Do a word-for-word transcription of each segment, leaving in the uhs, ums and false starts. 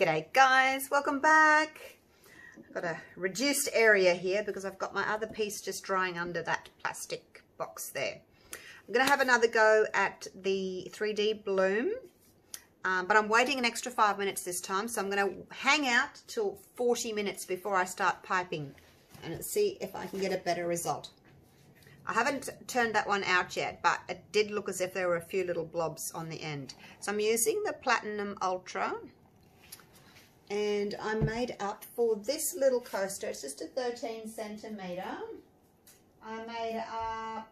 G'day guys, welcome back. I've got a reduced area here because I've got my other piece just drying under that plastic box there. I'm going to have another go at the three D bloom, um, but I'm waiting an extra five minutes this time, so I'm going to hang out till forty minutes before I start piping and see if I can get a better result. I haven't turned that one out yet, but it did look as if there were a few little blobs on the end. So I'm using the Platinum Ultra, and I made up for this little coaster. It's just a thirteen centimetre. I made up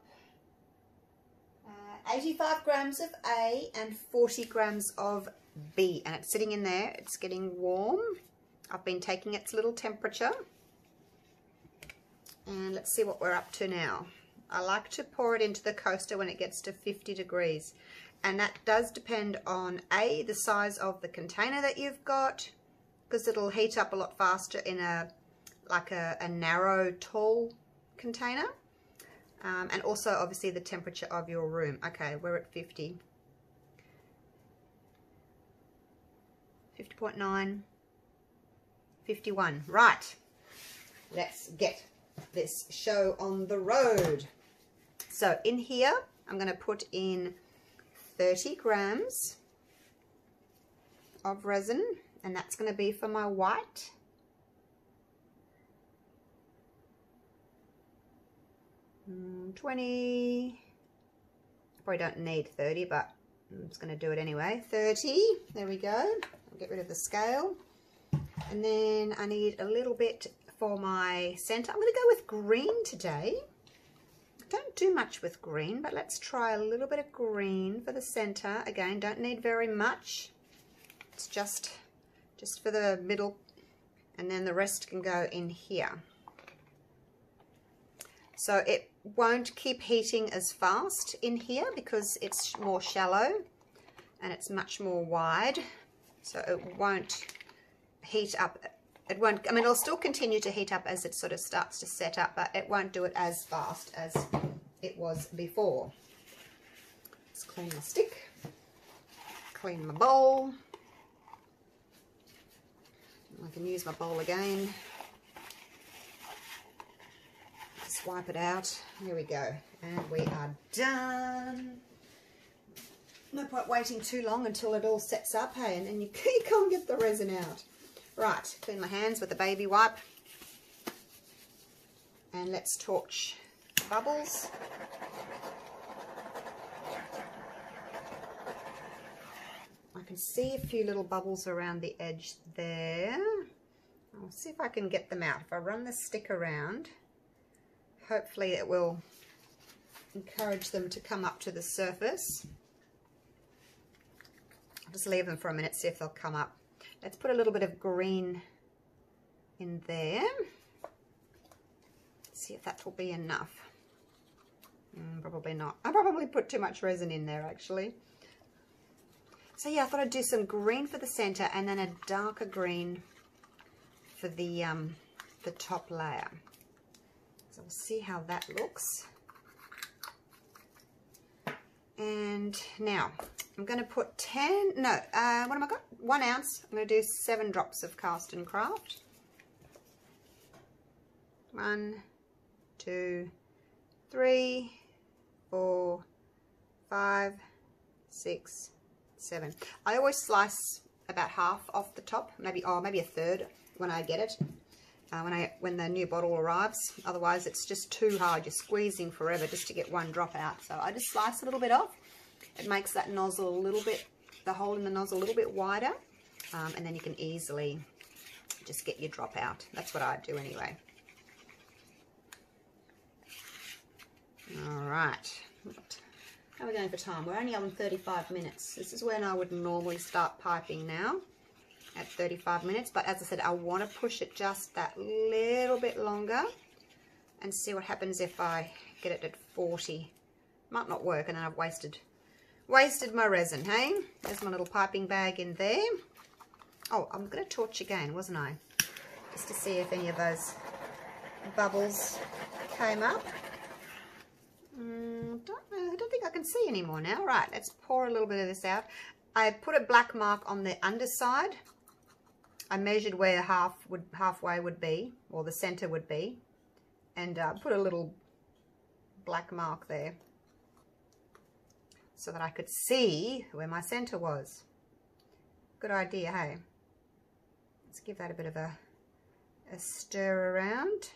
uh, eighty-five grams of A and forty grams of B, and it's sitting in there. It's getting warm. I've been taking its little temperature, and let's see what we're up to now. I like to pour it into the coaster when it gets to fifty degrees, and that does depend on A, the size of the container that you've got, because it'll heat up a lot faster in a like a, a narrow tall container, um, and also obviously the temperature of your room. Okay, we're at fifty, fifty point nine, fifty-one. Right, let's get this show on the road. So in here, I'm going to put in thirty grams of resin, and that's going to be for my white. twenty, I probably don't need thirty, but I'm just going to do it anyway. thirty, there we go. I'll get rid of the scale. And then I need a little bit for my center. I'm going to go with green today. Don't do much with green, but let's try a little bit of green for the center. Again, don't need very much. It's just just for the middle, and then the rest can go in here. So it won't keep heating as fast in here because it's more shallow and it's much more wide, so it won't heat up. It won't, I mean, it'll still continue to heat up as it sort of starts to set up, but it won't do it as fast as it was before. Let's clean my stick, clean my bowl. I can use my bowl again. Just wipe it out. Here we go. And we are done. No point waiting too long until it all sets up, hey, and then you can't get the resin out. Right, clean my hands with a baby wipe, and let's torch bubbles. I can see a few little bubbles around the edge there. I'll see if I can get them out. If I run the stick around, hopefully it will encourage them to come up to the surface. I'll just leave them for a minute, see if they'll come up. Let's put a little bit of green in there. See if that will be enough. Mm, probably not. I probably put too much resin in there actually. So yeah, I thought I'd do some green for the center and then a darker green for the um, the top layer. So we'll see how that looks. And now I'm going to put ten, no, uh, what am I got? One ounce. I'm going to do seven drops of Cast and Craft. One, two, three, four, five, six, seven. I always slice about half off the top, maybe, oh, maybe a third when I get it, uh, when I when the new bottle arrives. Otherwise, it's just too hard. You're squeezing forever just to get one drop out. So I just slice a little bit off. It makes that nozzle a little bit, the hole in the nozzle a little bit wider, um, and then you can easily just get your drop out. That's what I do anyway. All right. How are we going for time? We're only on thirty-five minutes. This is when I would normally start piping now, at thirty-five minutes. But as I said, I want to push it just that little bit longer and see what happens if I get it at forty. Might not work, and then I've wasted... Wasted my resin, hey? There's my little piping bag in there. Oh, I'm going to torch again, wasn't I? Just to see if any of those bubbles came up. Mm, don't know. I don't think I can see anymore now. Right, let's pour a little bit of this out. I put a black mark on the underside I measured where the half would halfway would be, or the center would be, and uh, put a little black mark there so that I could see where my center was. Good idea, hey? Let's give that a bit of a, a stir around.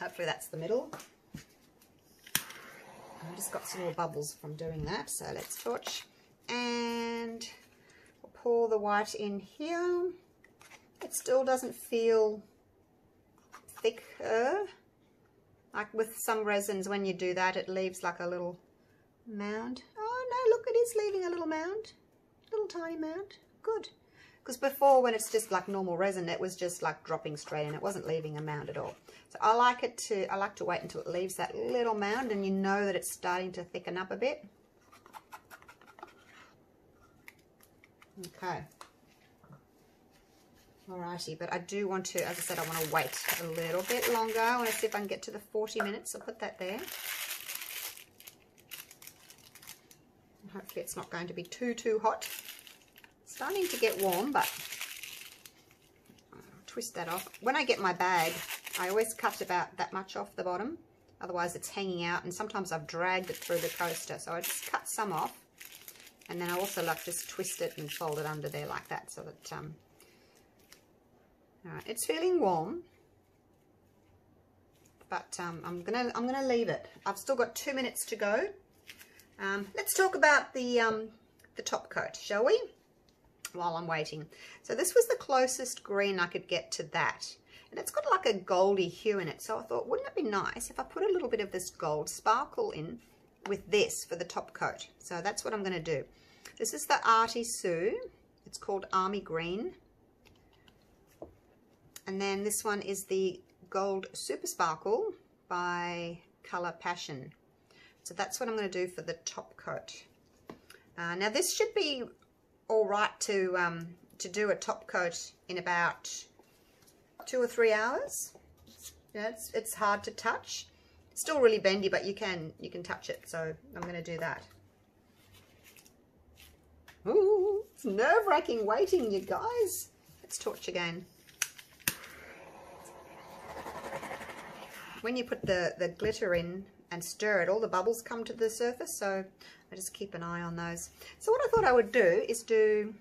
Hopefully that's the middle. I've just got some more bubbles from doing that, so let's swatch. And we'll pour the white in here. It still doesn't feel thicker. Like with some resins, when you do that, it leaves like a little mound. Oh no, look, it is leaving a little mound. Little tiny mound. Good. Because before, when it's just like normal resin, it was just like dropping straight and it wasn't leaving a mound at all. So I like it to, I like to wait until it leaves that little mound and you know that it's starting to thicken up a bit. Okay. Alrighty, but I do want to, as I said, I want to wait a little bit longer. I want to see if I can get to the forty minutes. I'll put that there. And hopefully it's not going to be too, too hot. Starting to get warm, but I'll twist that off. When I get my bag, I always cut about that much off the bottom, otherwise it's hanging out, and sometimes I've dragged it through the coaster, so I just cut some off, and then I also like just twist it and fold it under there like that, so that um all right, it's feeling warm, but um I'm gonna I'm gonna leave it. I've still got two minutes to go. Um, let's talk about the um the top coat, shall we? While I'm waiting. So this was the closest green I could get to that, and it's got like a goldy hue in it, so I thought, wouldn't it be nice if I put a little bit of this gold sparkle in with this for the top coat? So that's what I'm going to do. This is the Artie Sue. It's called Army Green, and then this one is the Gold Super Sparkle by Color Passion. So that's what I'm going to do for the top coat. Uh, now this should be all right to um, to do a top coat in about two or three hours. Yeah, it's it's hard to touch. It's still really bendy, but you can you can touch it. So I'm going to do that. Ooh, it's nerve-wracking waiting, you guys. Let's torch again. When you put the the glitter in and stir it, all the bubbles come to the surface, so I just keep an eye on those. So what I thought I would do is do,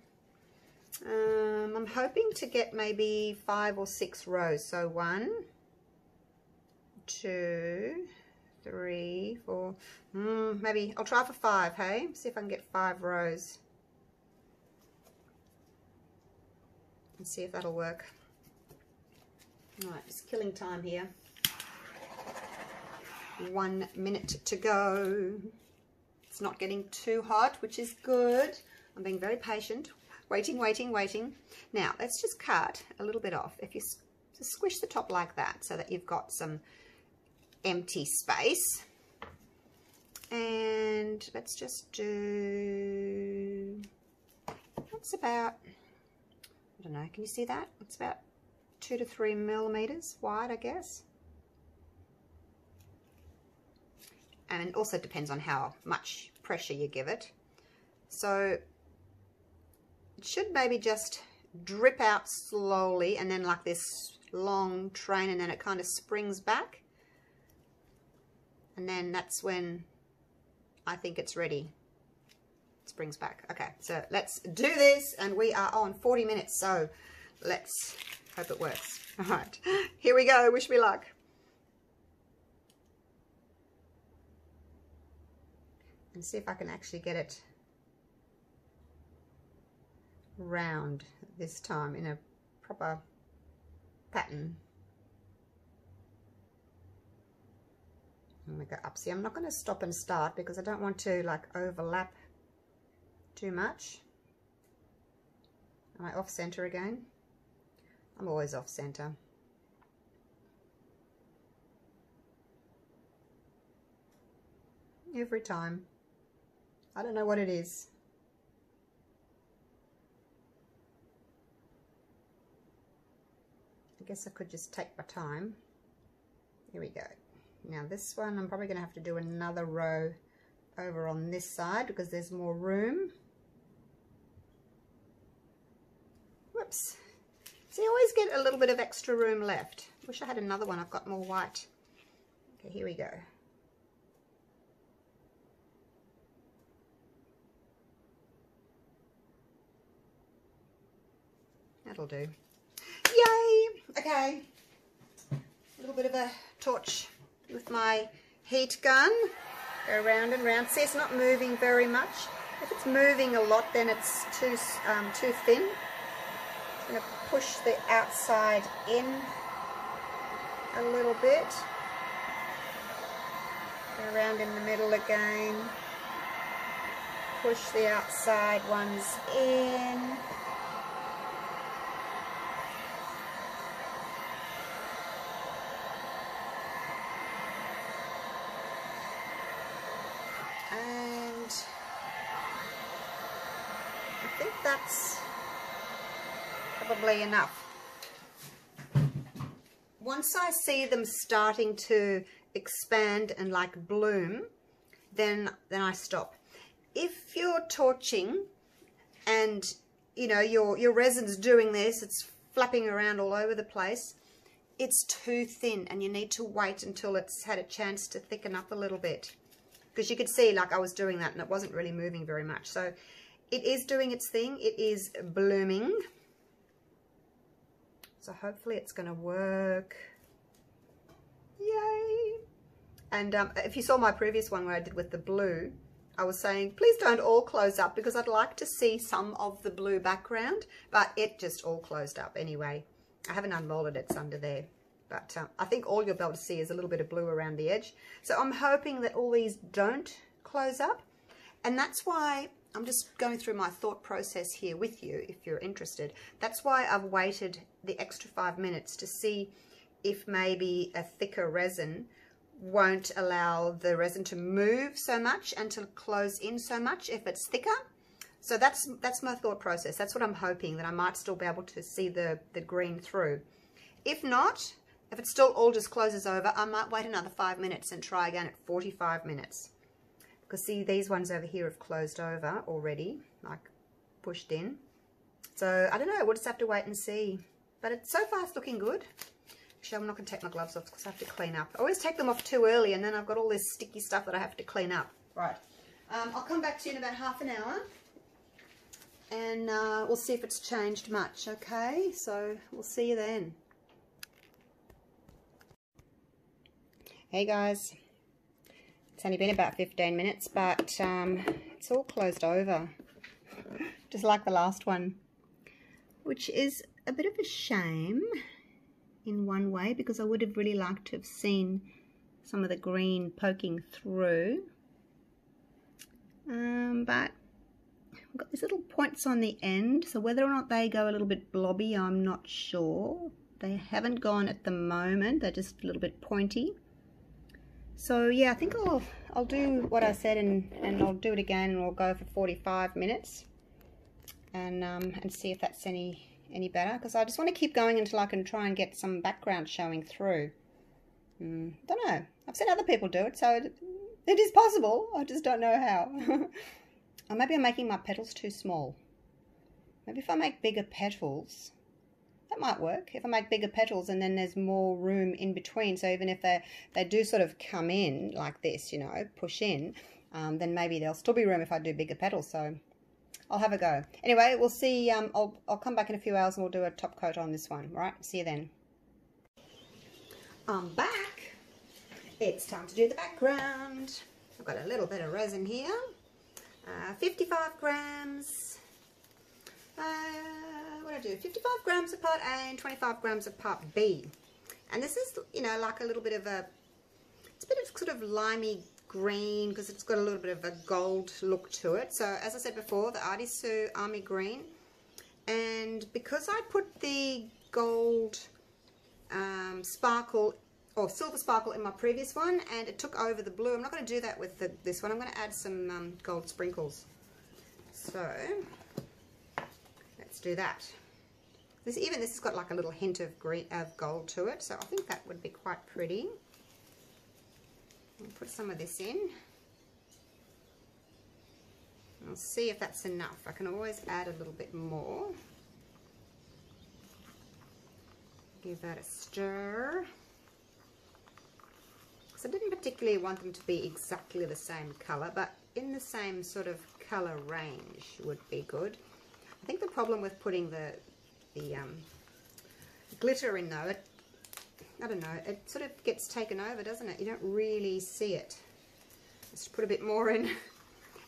um, I'm hoping to get maybe five or six rows. So one, two, three, four, mm, maybe I'll try for five, hey? See if I can get five rows. And see if that'll work. All right, just killing time here. One minute to go. It's not getting too hot, which is good. I'm being very patient, waiting, waiting, waiting. Now let's just cut a little bit off. If you just squish the top like that, so that you've got some empty space, and let's just do, that's about, I don't know, can you see that? It's about two to three millimeters wide, I guess. And it also depends on how much pressure you give it. So it should maybe just drip out slowly, and then like this long train, and then it kind of springs back. And then that's when I think it's ready. It springs back. Okay, so let's do this, and we are on forty minutes. So let's hope it works. All right, here we go. Wish me luck. And see if I can actually get it round this time in a proper pattern. I'm going to go up. See, I'm not going to stop and start because I don't want to like overlap too much. Am I off center again? I'm always off center. Every time. I don't know what it is. I guess I could just take my time. Here we go. Now this one, I'm probably going to have to do another row over on this side because there's more room. stripes. So you always get a little bit of extra room left. Wish I had another one, I've got more white. Okay, here we go. That'll do. Yay! Okay, a little bit of a torch with my heat gun. Go round and round. See, it's not moving very much. If it's moving a lot, then it's too um, too thin. I'm going to push the outside in a little bit. Go around in the middle again. Push the outside ones in. Probably enough. Once I see them starting to expand and like bloom, then then I stop. If you're torching and you know your your resin's doing this, it's flapping around all over the place, it's too thin and you need to wait until it's had a chance to thicken up a little bit, because you could see like I was doing that and it wasn't really moving very much. So it is doing its thing, it is blooming. So hopefully it's going to work. Yay! And um, if you saw my previous one where I did with the blue, I was saying, please don't all close up because I'd like to see some of the blue background, but it just all closed up anyway. I haven't unmolded it, it's under there. But um, I think all you'll be able to see is a little bit of blue around the edge. So I'm hoping that all these don't close up. And that's why I'm just going through my thought process here with you if you're interested. That's why I've waited the extra five minutes to see if maybe a thicker resin won't allow the resin to move so much and to close in so much if it's thicker. So that's that's my thought process. That's what I'm hoping, that I might still be able to see the, the green through. If not, if it still all just closes over, I might wait another five minutes and try again at forty-five minutes. Because see, these ones over here have closed over already, like pushed in. So I don't know, we'll just have to wait and see. But it's, so far it's looking good. Actually, I'm not going to take my gloves off because I have to clean up. I always take them off too early and then I've got all this sticky stuff that I have to clean up. Right. Um, I'll come back to you in about half an hour and uh, we'll see if it's changed much, okay? So we'll see you then. Hey guys. It's only been about fifteen minutes, but um, it's all closed over, just like the last one, which is a bit of a shame in one way, because I would have really liked to have seen some of the green poking through, um, but we've got these little points on the end, so whether or not they go a little bit blobby, I'm not sure. They haven't gone at the moment, they're just a little bit pointy. So yeah, I think I'll, I'll do what I said and, and I'll do it again and we'll go for forty-five minutes and, um, and see if that's any, any better, because I just want to keep going until I can try and get some background showing through. Mm, don't know. I've seen other people do it, so it, it is possible. I just don't know how. Or maybe I'm making my petals too small. Maybe if I make bigger petals... That might work. If I make bigger petals and then there's more room in between, so even if they, they do sort of come in like this, you know, push in, um, then maybe there'll still be room if I do bigger petals, so I'll have a go. Anyway, we'll see. Um, I'll, I'll come back in a few hours and we'll do a top coat on this one, right? See you then. I'm back. It's time to do the background. I've got a little bit of resin here. Uh, fifty-five grams. Uh, I do fifty-five grams of part A and twenty-five grams of part B, and this is, you know, like a little bit of a, it's a bit of sort of limey green because it's got a little bit of a gold look to it. So as I said before, the Artie Sue Army Green, and because I put the gold um, sparkle or silver sparkle in my previous one and it took over the blue, I'm not going to do that with the, this one. I'm going to add some um, gold sprinkles. So let's do that. This, even this has got like a little hint of green, of gold to it, so I think that would be quite pretty. I'll put some of this in. I'll see if that's enough. I can always add a little bit more. Give that a stir. So I didn't particularly want them to be exactly the same colour, but in the same sort of colour range would be good. I think the problem with putting the the um, glitter in though, it, I don't know, it sort of gets taken over, doesn't it? You don't really see it. Let's put a bit more in.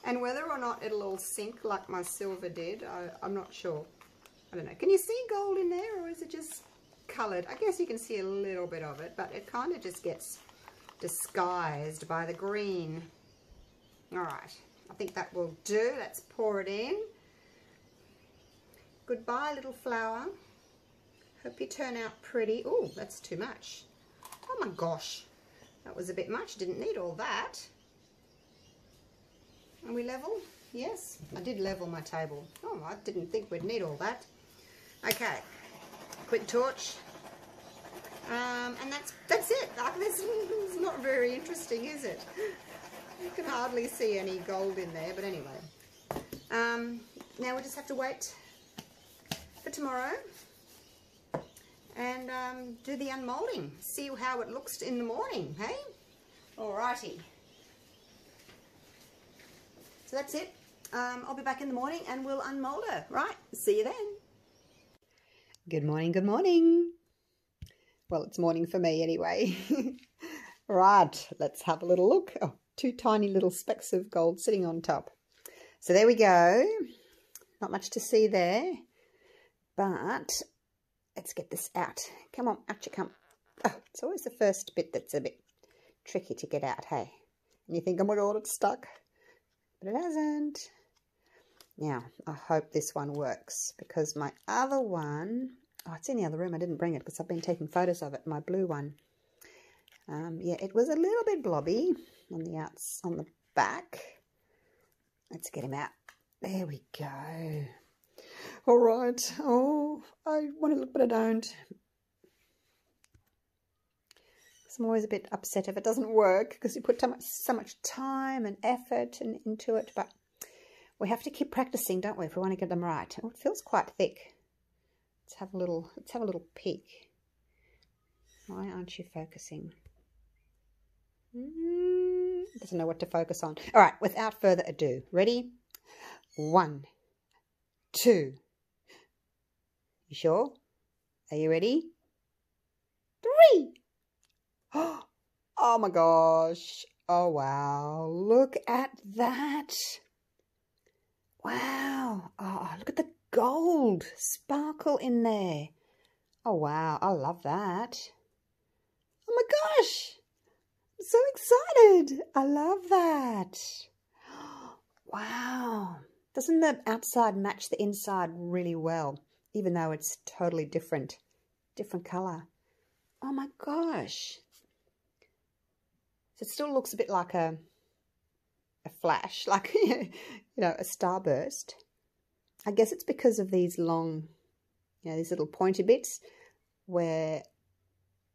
And whether or not it'll all sink like my silver did, I, I'm not sure. I don't know. Can you see gold in there, or is it just coloured? I guess you can see a little bit of it, but it kind of just gets disguised by the green. All right, I think that will do. Let's pour it in. Goodbye, little flower. Hope you turn out pretty. Oh, that's too much. Oh my gosh, that was a bit much. Didn't need all that. Are we level? Yes, I did level my table. Oh, I didn't think we'd need all that. Okay, quick torch. Um, and that's that's it. Like, this is not very interesting, is it? You can hardly see any gold in there, but anyway. Um, now we just have to wait for tomorrow and um, do the unmoulding. See how it looks in the morning, hey? Alrighty. So that's it. Um, I'll be back in the morning and we'll unmold her. Right, see you then. Good morning, good morning. Well, it's morning for me anyway. Right, let's have a little look. Oh, two tiny little specks of gold sitting on top. So there we go. Not much to see there, but let's get this out. Come on, out you come. Oh, it's always the first bit that's a bit tricky to get out, hey? And you think I'm all stuck, but it hasn't. Now, I hope this one works, because my other one... Oh, it's in the other room. I didn't bring it because I've been taking photos of it, my blue one. Um, yeah, it was a little bit blobby on the outs, on the back. Let's get him out. There we go. All right. Oh, I want to look, but I don't. Because I'm always a bit upset if it doesn't work, because we put so much, so much time and effort and, into it. But we have to keep practicing, don't we, if we want to get them right. Oh, it feels quite thick. Let's have a little, let's have a little peek. Why aren't you focusing? Mm, doesn't know what to focus on. All right, without further ado, ready? One, two. You sure? Are you ready? Three. Oh my gosh. Oh wow. Look at that. Wow. Oh, look at the gold sparkle in there. Oh wow, I love that. Oh my gosh, I'm so excited. I love that. Wow, doesn't the outside match the inside really well, even though it's totally different different color? Oh my gosh, so it still looks a bit like a a flash, like you know, a starburst. I guess it's because of these long, you know, these little pointy bits where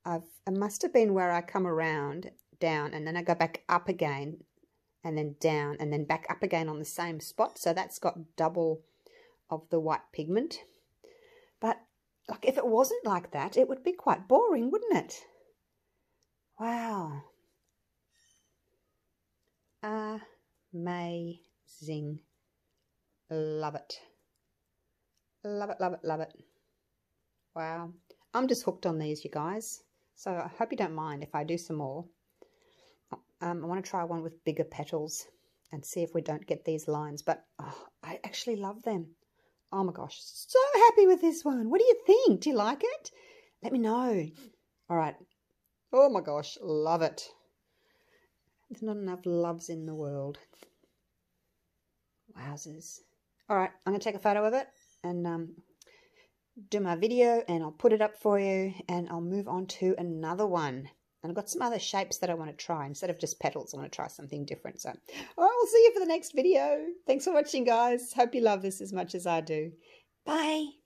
I've, I must have been where I come around, down, and then I go back up again, and then down, and then back up again on the same spot. So that's got double of the white pigment. But like, if it wasn't like that, it would be quite boring, wouldn't it? Wow. Amazing. Love it. Love it, love it, love it. Wow. I'm just hooked on these, you guys. So I hope you don't mind if I do some more. Um, I want to try one with bigger petals and see if we don't get these lines. But oh, I actually love them. Oh my gosh. So happy with this one. What do you think? Do you like it? Let me know. All right. Oh my gosh. Love it. There's not enough loves in the world. Wowzers. All right. I'm going to take a photo of it and um, do my video, and I'll put it up for you, and I'll move on to another one. And I've got some other shapes that I want to try. Instead of just petals, I want to try something different. So, all right, we'll see you for the next video. Thanks for watching, guys. Hope you love this as much as I do. Bye.